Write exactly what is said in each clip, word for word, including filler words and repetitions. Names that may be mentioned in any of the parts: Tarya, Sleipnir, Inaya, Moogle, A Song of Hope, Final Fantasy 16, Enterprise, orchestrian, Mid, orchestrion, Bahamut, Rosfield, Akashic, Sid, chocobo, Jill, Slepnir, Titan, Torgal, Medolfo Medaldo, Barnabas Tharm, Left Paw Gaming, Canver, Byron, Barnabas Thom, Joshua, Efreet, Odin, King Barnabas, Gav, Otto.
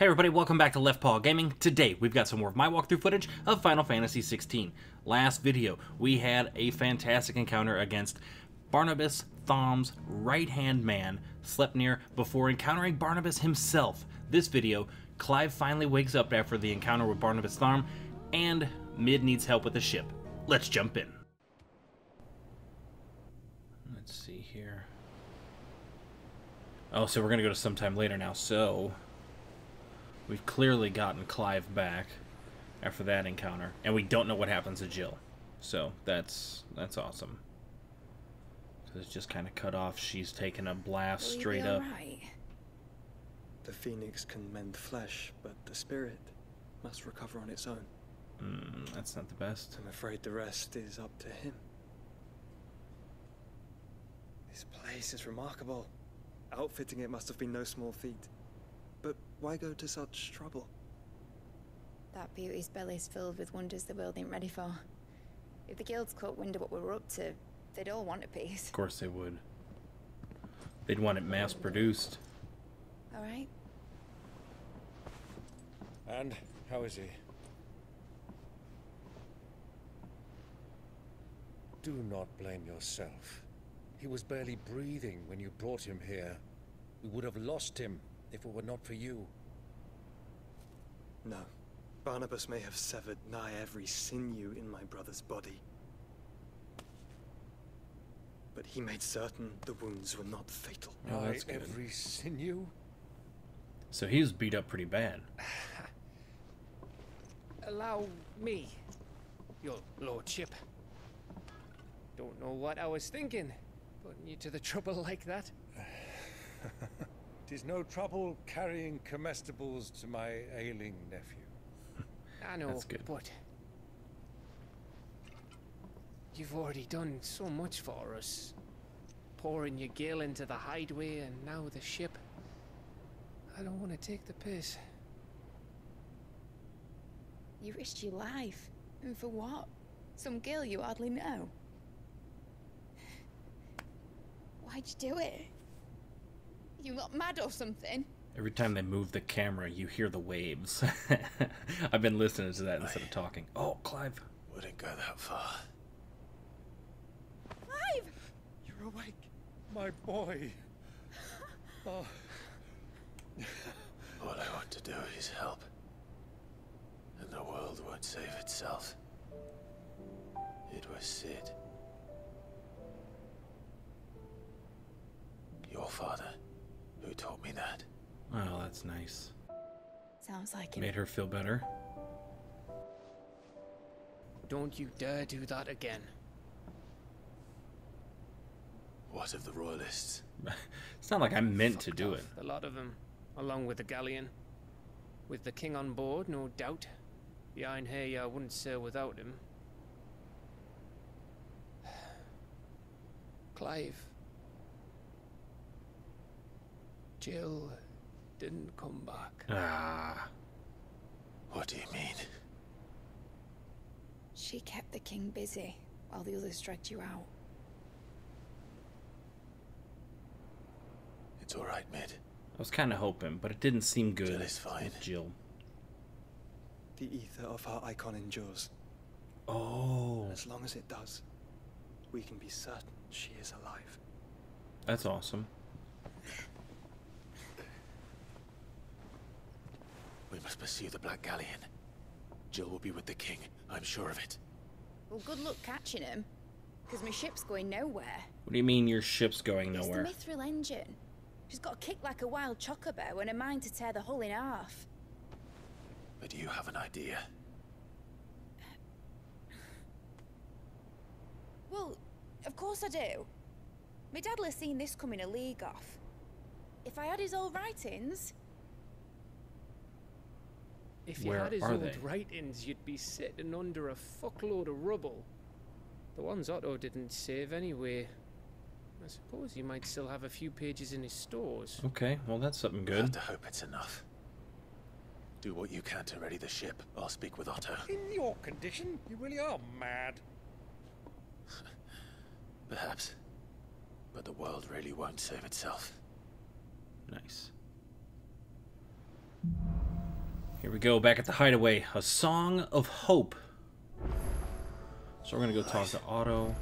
Hey everybody, welcome back to Left Paw Gaming. Today, we've got some more of my walkthrough footage of Final Fantasy sixteen. Last video, we had a fantastic encounter against Barnabas Thom's right-hand man, Slepnir, before encountering Barnabas himself. This video, Clive finally wakes up after the encounter with Barnabas Thom, and Mid needs help with the ship. Let's jump in. Let's see here. Oh, so we're gonna go to sometime later now, so... We've clearly gotten Clive back after that encounter, and we don't know what happens to Jill. So that's that's awesome. Because it's just kind of cut off. She's taking a blast Will straight up. Right? The phoenix can mend flesh, but the spirit must recover on its own. Mm, that's not the best. I'm afraid the rest is up to him. This place is remarkable. Outfitting it must have been no small feat. But why go to such trouble? That beauty's belly's filled with wonders the world ain't ready for. If the guilds caught wind of what we were up to, they'd all want a piece. Of course they would. They'd want it mass-produced. All right. And how is he? Do not blame yourself. He was barely breathing when you brought him here. We would have lost him if it were not for you. No. Barnabas may have severed nigh every sinew in my brother's body. But he made certain the wounds were not fatal. Oh, that's good. Nigh every sinew? So he was beat up pretty bad. Allow me, your lordship. Don't know what I was thinking, putting you to the trouble like that. Tis no trouble carrying comestibles to my ailing nephew. I know, that's good. But you've already done so much for us. Pouring your gill into the hideaway and now the ship. I don't want to take the piss. You risked your life. And for what? Some gill you hardly know. Why'd you do it? You got mad or something? Every time they move the camera, you hear the waves. I've been listening to that instead of talking. Oh, Clive. Wouldn't go that far. Clive! You're awake. My boy. Oh. All I want to do is help. And the world won't save itself. It was Sid. Your father. Who taught me that? Oh, that's nice. Sounds like it. Made her feel better. Don't you dare do that again. What of the royalists? It's not like I meant to do it. A lot of them, along with the galleon. With the king on board, no doubt. Behind here, I wouldn't sail without him. Clive. Jill didn't come back. Ah. What do you mean? She kept the king busy while the others dragged you out. It's all right, Mid. I was kind of hoping, but it didn't seem good. Jill is fine. Jill. The ether of our icon endures. Oh. As long as it does, we can be certain she is alive. That's awesome. We must pursue the Black Galleon. Jill will be with the king. I'm sure of it. Well, good luck catching him. Because my ship's going nowhere. What do you mean your ship's going nowhere? It's the mithril engine. She's got a kick like a wild chocobo and a mind to tear the hull in half. But you have an idea. Well, of course I do. My dad'll have seen this coming a league off. If I had his old writings... If you Where had his old they? writings, you'd be sitting under a fuckload of rubble. The ones Otto didn't save anyway. I suppose he might still have a few pages in his stores. Okay, well that's something good. I have to hope it's enough. Do what you can to ready the ship. I'll speak with Otto. In your condition, you really are mad. Perhaps. But the world really won't save itself. Nice. Here we go, back at the hideaway. A Song of Hope. So we're gonna go talk to Otto.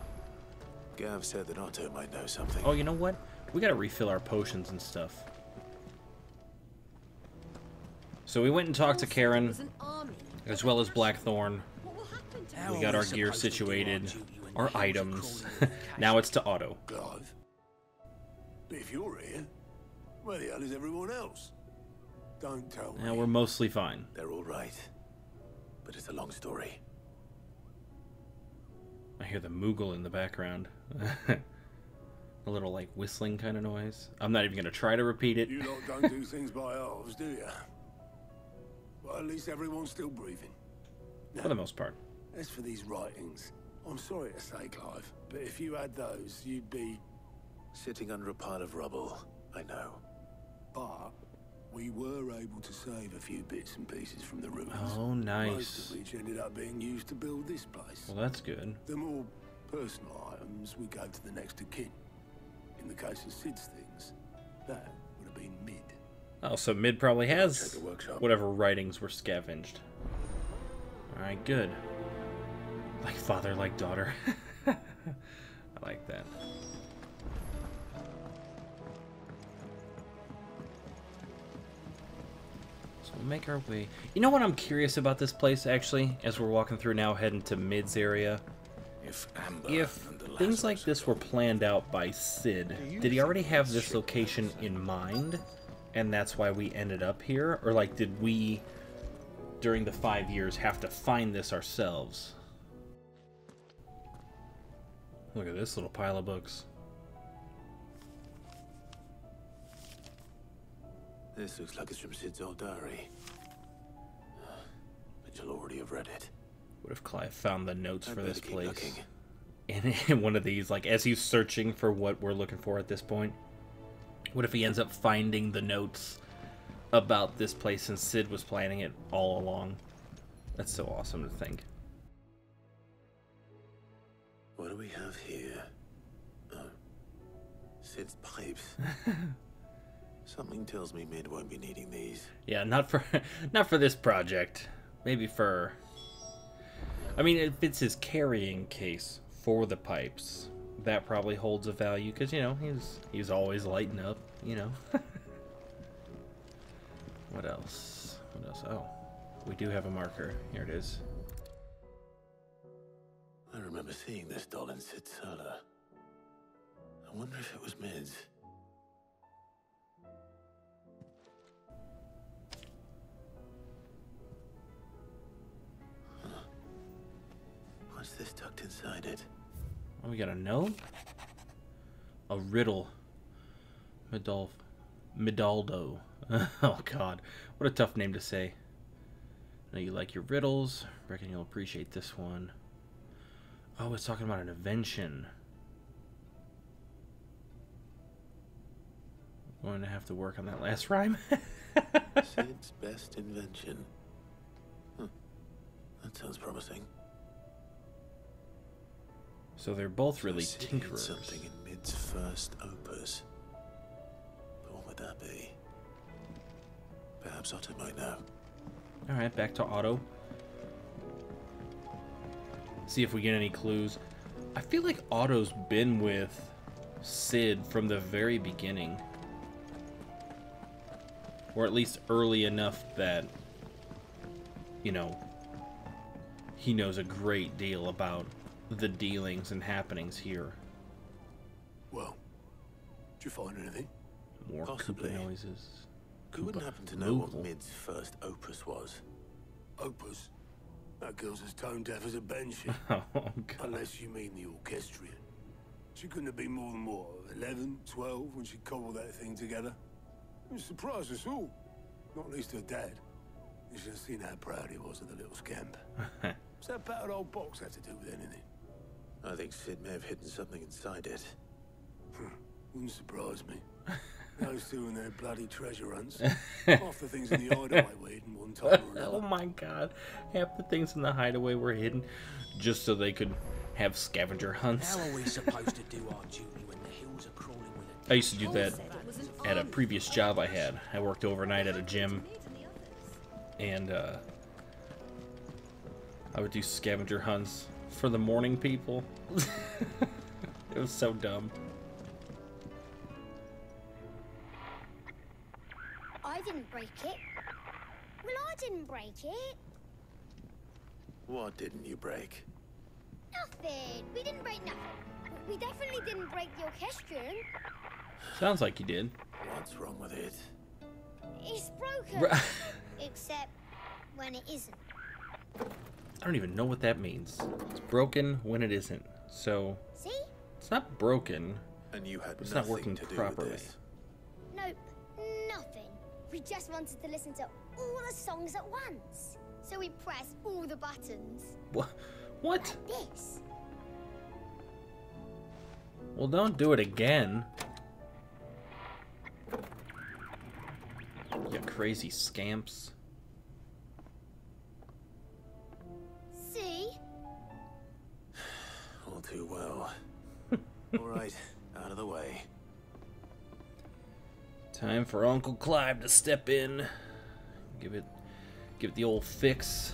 Gav said that Otto might know something. Oh, you know what? We gotta refill our potions and stuff. So we went and talked to Karen, as well as Blackthorn. We got our gear situated, our items. Now it's to Otto. Clive, if you're here, where the hell is everyone else? Don't tell me. Now we're mostly fine. They're all right, but it's a long story. I hear the Moogle in the background. A little like whistling kind of noise. I'm not even gonna try to repeat it. You lot don't do things by halves, do you? Well, at least everyone's still breathing. Now, for the most part. As for these writings, I'm sorry to say, Clive, but if you had those, you'd be sitting under a pile of rubble. I know. But we were able to save a few bits and pieces from the ruins. Oh, nice. Most of which ended up being used to build this place. Well, that's good. The more personal items we gave to the next of kin. In the case of Sid's things, that would have been Mid. Oh, so Mid probably has whatever writings were scavenged. All right, good. Like father, like daughter. I like that. So we'll make our way. You know what I'm curious about this place, actually, as we're walking through now, heading to Mid's area? If, Amber if and the things like this were planned out by Sid, did he already have this location in mind? And that's why we ended up here? Or, like, did we, during the five years, have to find this ourselves? Look at this little pile of books. This looks like it's from Sid's old diary. But you'll already have read it. What if Clive found the notes for this place? And in one of these, like, as he's searching for what we're looking for at this point, what if he ends up finding the notes about this place since Sid was planning it all along? That's so awesome to think. What do we have here? Oh, Sid's pipes. Something tells me Mid won't be needing these. Yeah, not for, not for this project. Maybe for... I mean, if it's his carrying case for the pipes, that probably holds a value, because, you know, he's he's always lighting up, you know. What else? What else? Oh, we do have a marker. Here it is. I remember seeing this doll in Sid's cellar. I wonder if it was Mid's. What's this tucked inside it? Oh, we got a note? A riddle. Medolfo Medaldo. Oh, God. What a tough name to say. I know you like your riddles. Reckon you'll appreciate this one. Oh, it's talking about an invention. I'm going to have to work on that last rhyme. Sid's best invention. Hmm. That sounds promising. So they're both really tinkerers. Something in Mid's first opus. But what would that be? Perhaps Otto might know. All right, back to Otto. See if we get any clues. I feel like Otto's been with Sid from the very beginning, or at least early enough that, you know, he knows a great deal about the dealings and happenings here. Well, did you find anything? More Koopa noises. Who wouldn't happen to know what Mid's first opus was? Opus? That girl's as tone deaf as a bench. Oh, God. Unless you mean the orchestrian. She couldn't have been more than what, eleven, twelve, when she cobbled that thing together. It surprised us all. Not least her dad. You should have seen how proud he was of the little scamp. What's that battered old box had to do with anything? I think Sid may have hidden something inside it. Wouldn't surprise me. Those two and their bloody treasure hunts. Half the things in the hideaway were hidden one time or another. Oh my God. Half the things in the hideaway were hidden just so they could have scavenger hunts. How are we supposed to do our duty when the hills are crawling with it? I used to do that at a previous job I had. I worked overnight at a gym. and uh, I would do scavenger hunts for the morning people. It was so dumb. I didn't break it. Well, I didn't break it. What didn't you break? Nothing. We didn't break nothing. We definitely didn't break the orchestrion. Sounds like you did. What's wrong with it? It's broken. Except when it isn't. I don't even know what that means. It's broken when it isn't. So, see? It's not broken. And you had it's not working to do properly. With this. Nope, nothing. We just wanted to listen to all the songs at once. So we pressed all the buttons. What? What? Like this. Well, don't do it again. You crazy scamps. See? All too well. All right, out of the way. Time for Uncle Clive to step in. Give it, give it the old fix.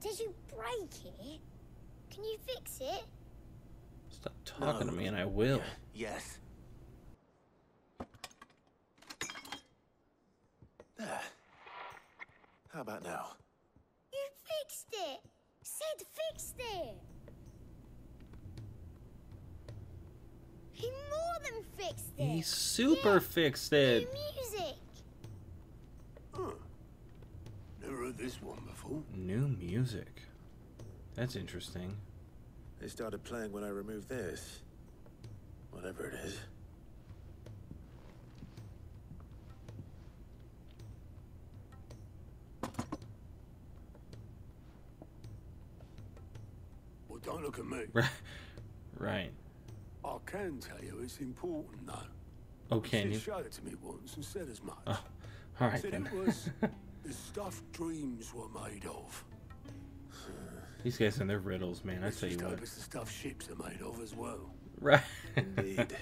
Did you break it? Can you fix it? Stop talking no. to me and I will. Y yes. There. How about now? You fixed it. Sid fixed it. He more than fixed it. He super yeah. fixed it. New music. Huh. Never this one before. New music. That's interesting. They started playing when I removed this. Whatever it is. Well, don't look at me. Right. Right. I can tell you it's important, though. Okay. You showed it to me once and said as much. Oh, all right then. It was the stuff dreams were made of. These guys and their riddles, man. I tell you what. It's the stuff ships are made of as well. Right. Indeed.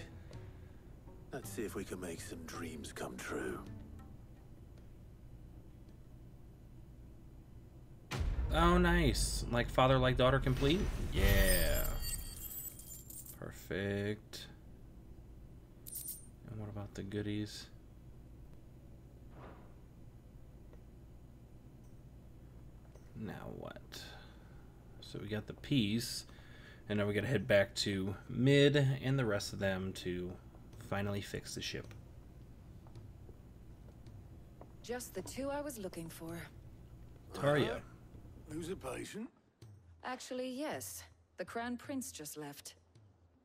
Let's see if we can make some dreams come true. Oh, nice. Like father, like daughter, complete. Yeah. Perfect. And what about the goodies? Now what? So we got the piece, and now we gotta head back to Mid and the rest of them to finally fix the ship. Just the two I was looking for. Tarya. Uh, who's a patient? Actually, yes. The Crown Prince just left.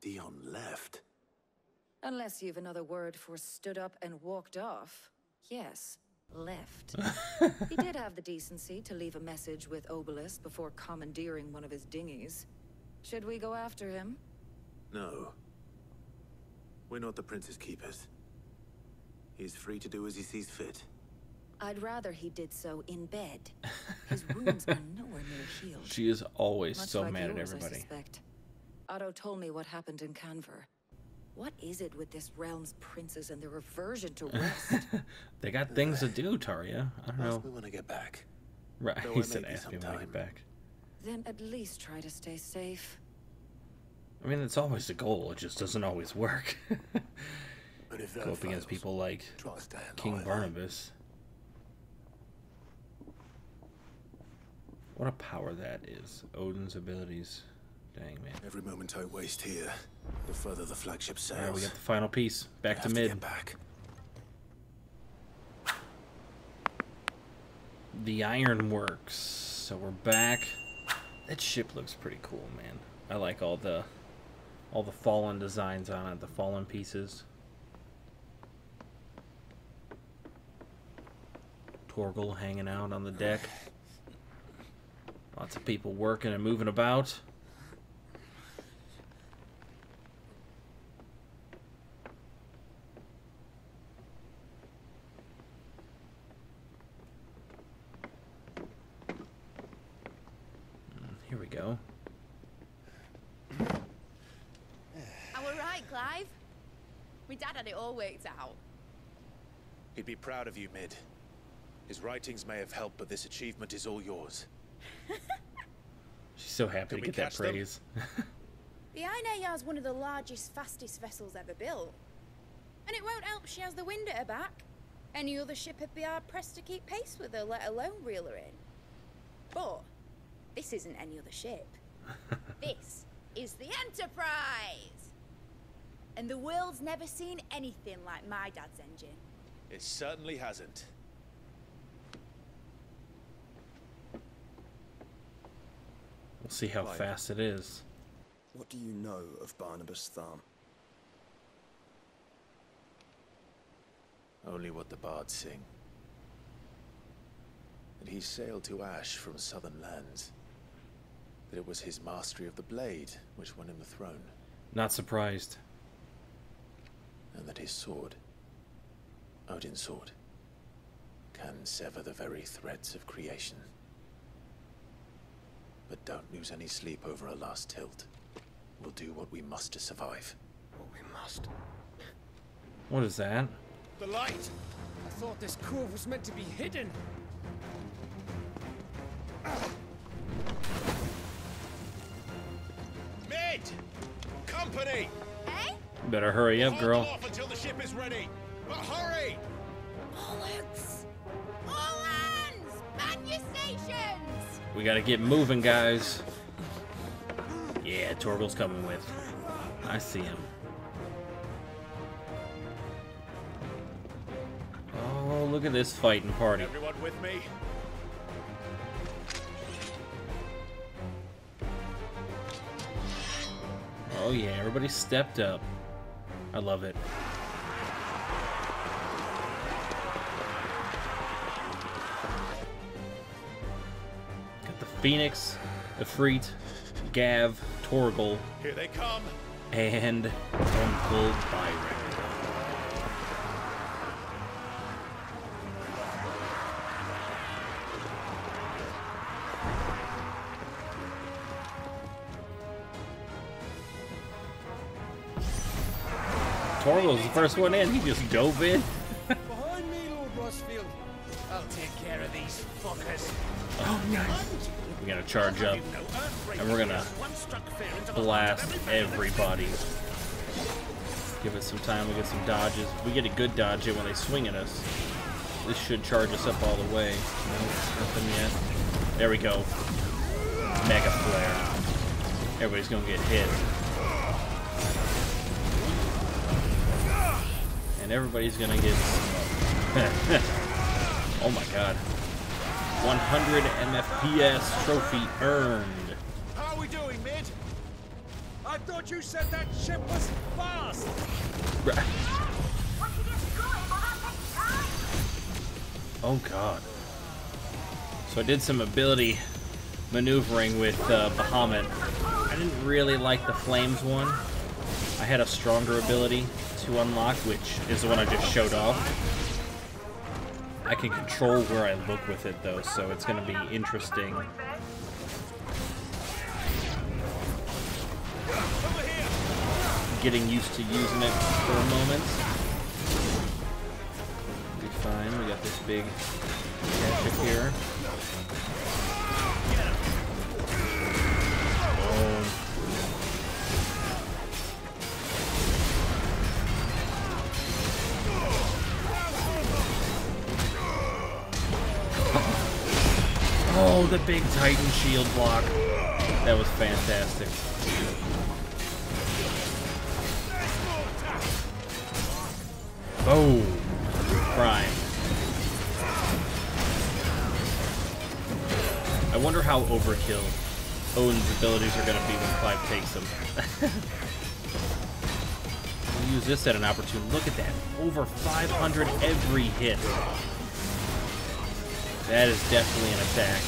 Dion left? Unless you've another word for stood up and walked off. Yes. Left. He did have the decency to leave a message with Obelisk before commandeering one of his dinghies. Should we go after him? No. We're not the Prince's keepers. He's free to do as he sees fit. I'd rather he did so in bed. His wounds are nowhere near healed. She is always Much so like mad yours, at everybody. I suspect. Otto told me what happened in Canver. What is it with this realm's princes and their aversion to rest? They got things to do, Tarya. I don't know. We want to get back. Right, he said ask me when I get back. Then at least try to stay safe. I mean, that's always the goal. It just doesn't always work. Go up against people like King Barnabas. What a power that is. Odin's abilities. Dang, man. Every moment I waste here, the further the flagship sails. Alright, we got the final piece. Back to Mid. To back. The ironworks. So we're back. That ship looks pretty cool, man. I like all the all the fallen designs on it, the fallen pieces. Torgal hanging out on the deck. Lots of people working and moving about. go. All right, Clive. My dad had it all worked out. He'd be proud of you, Mid. His writings may have helped, but this achievement is all yours. She's so happy Can to get that praise. The Inaya is one of the largest, fastest vessels ever built. And it won't help she has the wind at her back. Any other ship would be hard-pressed to keep pace with her, let alone reel her in. But this isn't any other ship. This is the Enterprise! And the world's never seen anything like my dad's engine. It certainly hasn't. We'll see how Clive, fast it is. What do you know of Barnabas Tharm? Only what the bards sing. That he sailed to Ash from southern lands. That it was his mastery of the blade which won him the throne. Not surprised. And that his sword, Odin's sword, can sever the very threads of creation. But don't lose any sleep over a last tilt. We'll do what we must to survive. What we must. What is that? The light! I thought this cove was meant to be hidden. Ah. Mid! Company! Eh? Better hurry up, girl. Hold off until the ship is ready. But hurry! All hands! All hands! Man your stations! We gotta get moving, guys. Yeah, Torgal's coming with. I see him. Oh, look at this fighting party. Everyone with me? Oh yeah, everybody stepped up. I love it. Phoenix, Efreet, Gav, Torgal, here they come, and Uncle Byron. Torgal's the first one in. He just dove in. Behind me, Lord Rosfield. I'll take care of these fuckers. Oh, nice. We're gonna charge up, and we're gonna blast everybody. Give it some time, we get some dodges. We get a good dodge in when they swing at us. This should charge us up all the way. No, nothing yet. There we go. Mega flare. Everybody's gonna get hit. And everybody's gonna get smoked. Oh my god. one hundred M F P S trophy earned. How are we doing, Mid? I thought you said that ship was fast. Right. Oh god. So I did some ability maneuvering with uh, Bahamut. I didn't really like the flames one. I had a stronger ability to unlock, which is the one I just showed off. I can control where I look with it, though, so it's going to be interesting. Getting used to using it for a moment. Be fine. We got this big Akashic here. Oh. Oh, the big Titan shield block. That was fantastic. Boom. Prime. I wonder how overkill Odin's abilities are going to be when Clive takes them. We'll use this at an opportune. Look at that. Over five hundred every hit. That is definitely an attack.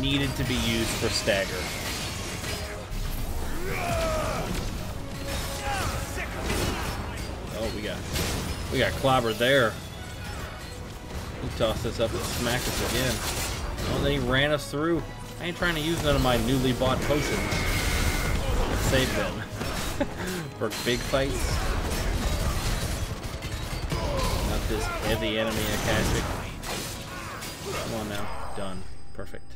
Needed to be used for stagger. Oh, we got we got clobbered there. He tossed us up and smacked us again. Oh, then he ran us through. I ain't trying to use none of my newly bought potions. Let's save them for big fights. Not this heavy enemy Akashic. Come on now. Done. Perfect.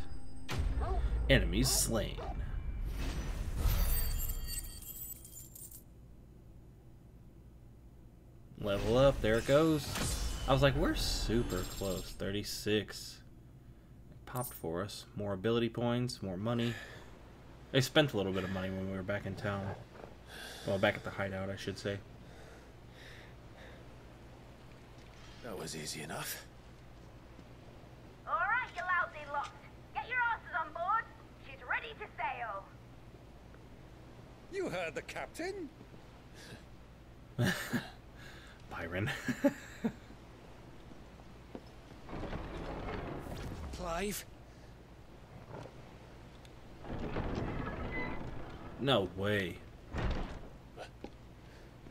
Enemies slain. Level up. There it goes. I was like, we're super close. thirty-six. It popped for us. More ability points. More money. They spent a little bit of money when we were back in town. Well, back at the hideout, I should say. That was easy enough. All right, you lousy lot. Get your asses on board. She's ready to sail. You heard the captain. Byron. Clive? No way. But,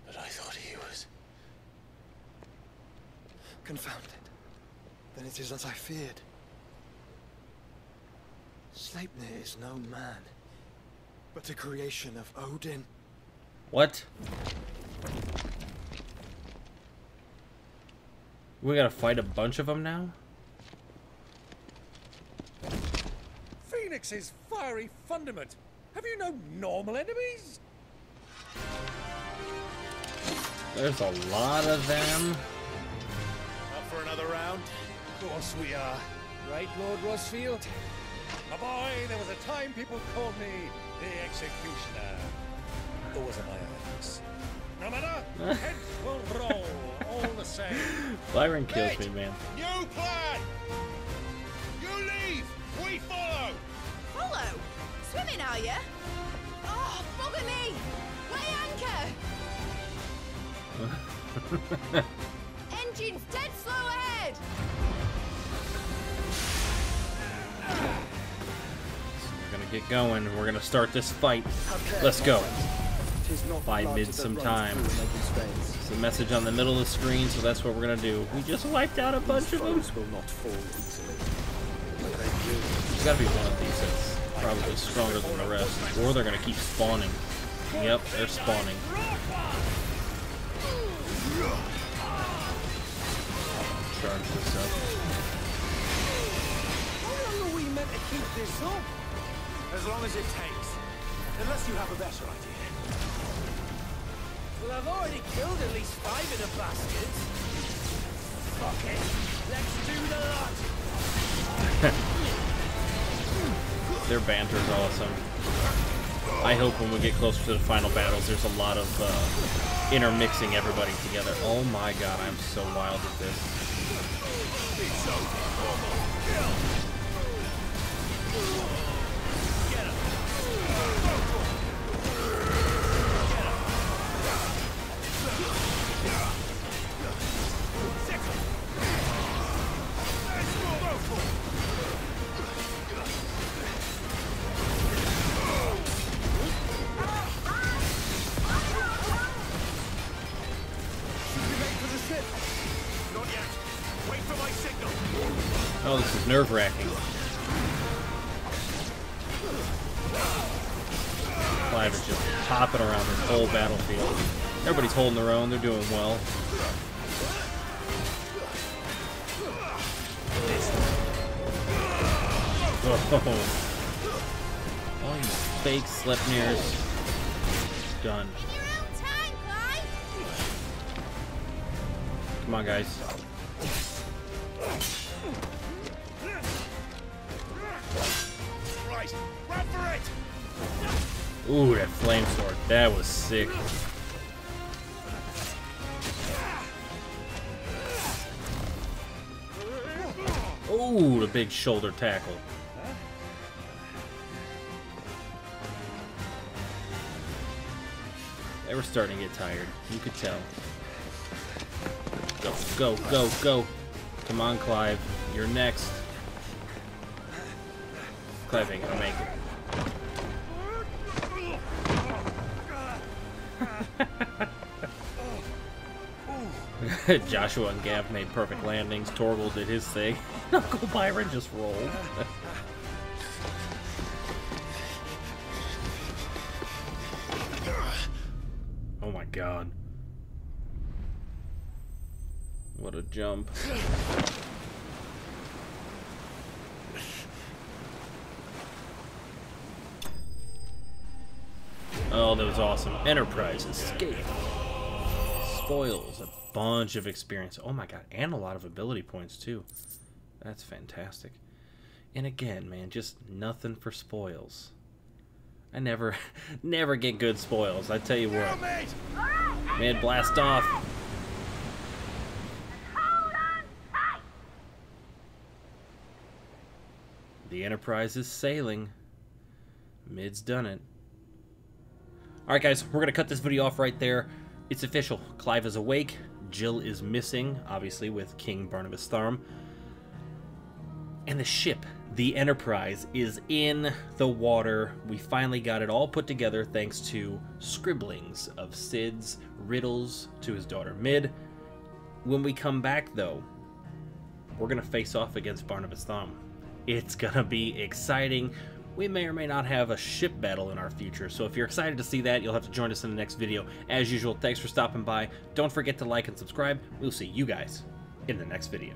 but I thought he was... Confounded. Then it is as I feared. Sleipnir is no man, but a creation of Odin. What? We gotta fight a bunch of them now? Phoenix's fiery fundament! Have you no normal enemies? There's a lot of them. Up for another round? Of course we are. Right, Lord Rosfield? My boy, there was a time people called me the Executioner. It wasn't my offense. No matter, heads will roll all the same. Byron kills me, man. New plan! You leave! We follow! Follow? Swimming, are you? Oh, bother me! Weigh anchor! Engines dead slow ahead! So we're gonna get going and we're gonna start this fight. Okay, let's go. By mid sometime. It's a message on the middle of the screen, so that's what we're gonna do. We just wiped out a bunch of them. There's gotta be one of these that's probably stronger than the rest, or they're gonna keep spawning. Yep, they're spawning. Charge this up. How long are we meant to keep this up? As long as it takes, unless you have a better idea. Well, I've already killed at least five of the bastards. Fuck it. Let's do the lot. Their banter's awesome. I hope when we get closer to the final battles, there's a lot of uh, intermixing everybody together. Oh my god, I'm so wild at this. Get him. Oh, this is nerve-wracking. Clive is just hopping around this whole battlefield. Everybody's holding their own, they're doing well. Oh, all you fake Slepnirs. Done. Come on, guys. Ooh, that flame sword. That was sick. Ooh, the big shoulder tackle. They were starting to get tired. You could tell. Go, go, go, go. Come on, Clive. You're next. Clive ain't gonna make it. Joshua and Gav made perfect landings. Torgal did his thing. Uncle Byron just rolled. god. What a jump. Oh, that was awesome. Enterprise escape. Spoils a bunch of experience. Oh my god, and a lot of ability points too. That's fantastic. And again, man, just nothing for spoils. I never, never get good spoils, I tell you what. Man, blast off. The Enterprise is sailing. Mid's done it. Alright guys, we're going to cut this video off right there. It's official. Clive is awake. Jill is missing, obviously, with King Barnabas Tharm. And the ship, the Enterprise, is in the water. We finally got it all put together thanks to scribblings of Sid's riddles to his daughter Mid. When we come back, though, we're going to face off against Barnabas Tharm. It's going to be exciting. We may or may not have a ship battle in our future, so if you're excited to see that, you'll have to join us in the next video. As usual, thanks for stopping by. Don't forget to like and subscribe. We'll see you guys in the next video.